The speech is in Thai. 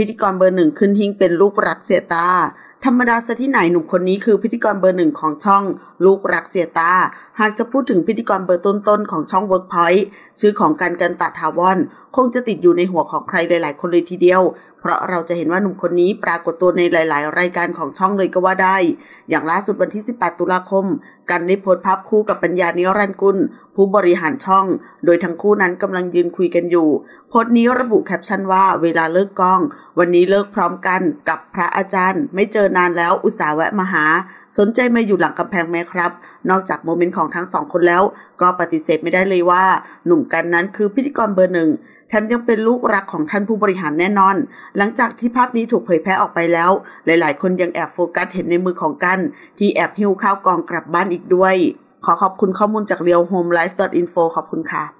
พิธีกรเบอร์หนึ่งขึ้นหิ้งเป็นลูกรักเสี่ยตาธรรมดาซะที่ไหนหนุ่มคนนี้คือพิธีกรเบอร์หนึ่งของช่องลูกรักเสี่ยตาหากจะพูดถึงพิธีกรเบอร์ต้นๆของช่อง Workpoint ชื่อของกันกันตะถาวรคงจะติดอยู่ในหัวของใครหลายๆคนเลยทีเดียวเพราะเราจะเห็นว่าหนุ่มคนนี้ปรากฏตัวในหลายๆรายการของช่องเลยก็ว่าได้อย่างล่าสุดวันที่18 ตุลาคมกันได้โพสต์ภาพคู่กับปัญญานิรันดร์กุลผู้บริหารช่องโดยทั้งคู่นั้นกำลังยืนคุยกันอยู่โพสต์นี้ระบุแคปชั่นว่าเวลาเลิกกล้องวันนี้เลิกพร้อมกันกับพระอาจารย์ไม่เจอนานแล้วอุตส่าห์แวะมาหาสนใจมาอยู่หลังกำแพงไหมครับนอกจากโมเมนต์ของทั้งสองคนแล้วก็ปฏิเสธไม่ได้เลยว่าหนุ่มกันนั้นคือพิธีกรเบอร์หนึ่งแถมยังเป็นลูกรักของท่านผู้บริหารแน่นอนหลังจากที่ภาพนี้ถูกเผยแพร่ออกไปแล้วหลายๆคนยังแอบโฟกัสเห็นในมือของกันที่แอบหิ้วข้าวกล่องกลับบ้านอีกด้วยขอขอบคุณข้อมูลจาก realhomelife.info ขอบคุณค่ะ